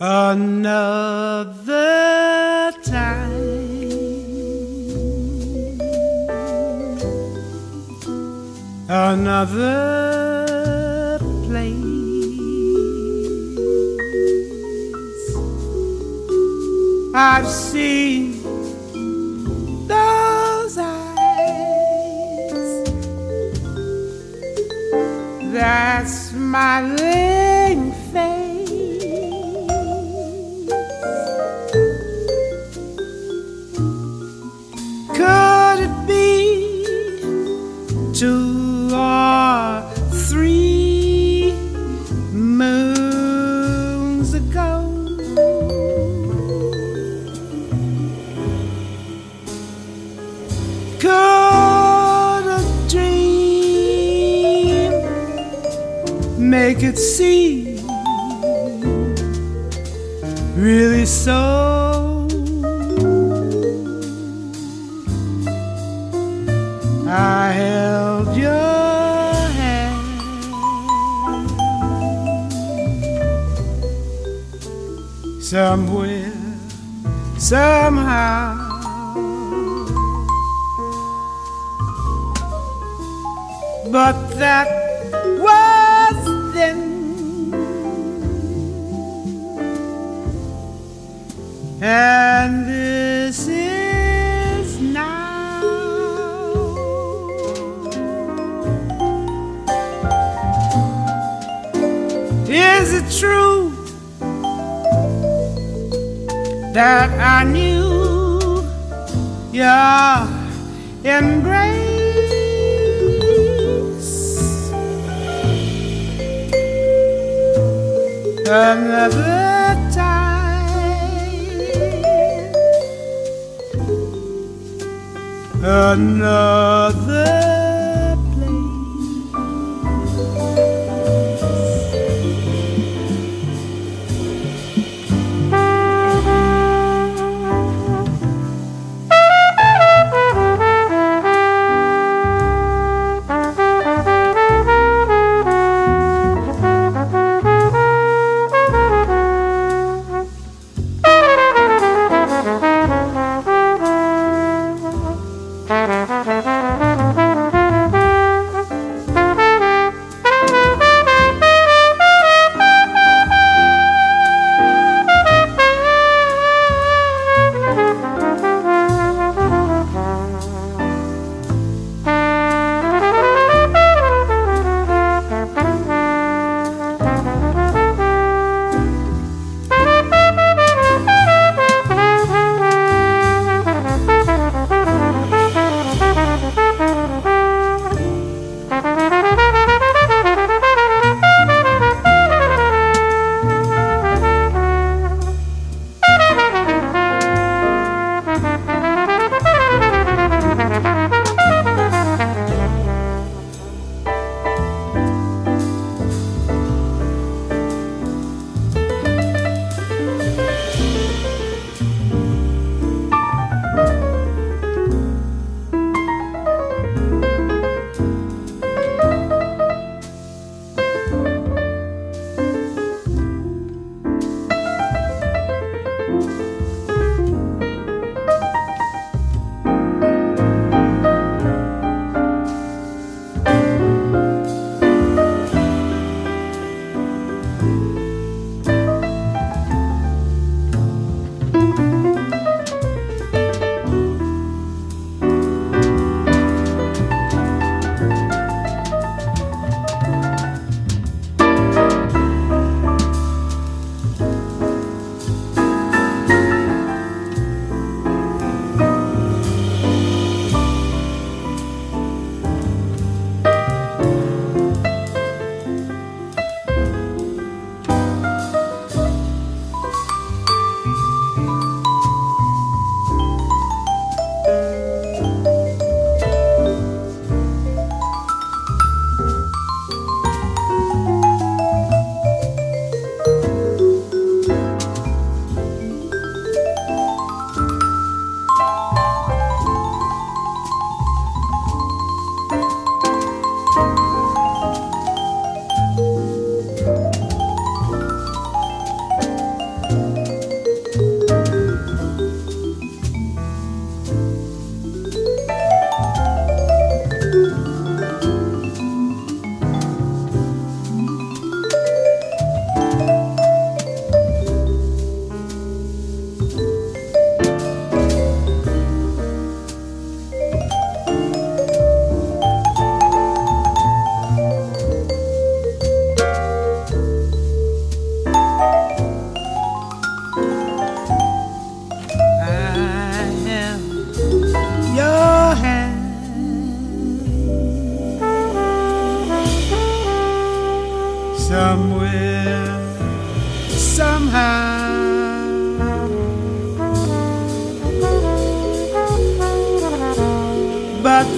Another time, another place, I've seen those eyes, that smiling face, two or three moons ago. Could a dream make it seem really so? I held your hand, somewhere, somehow, but that was then, and this is now. Is it true that I knew your embrace? Another time, another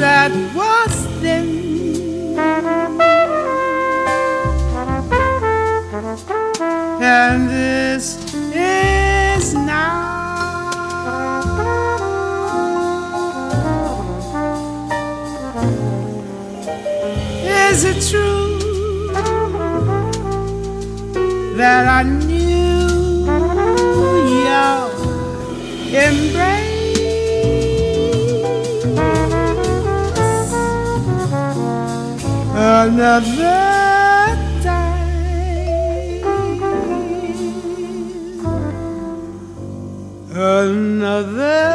that was then. And this is now. Is it true that I knew your embrace? Another time, another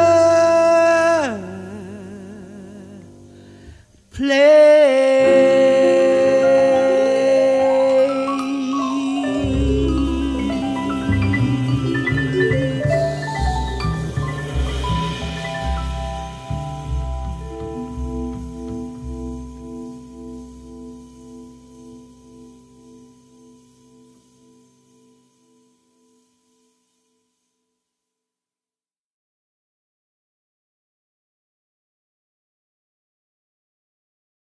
place.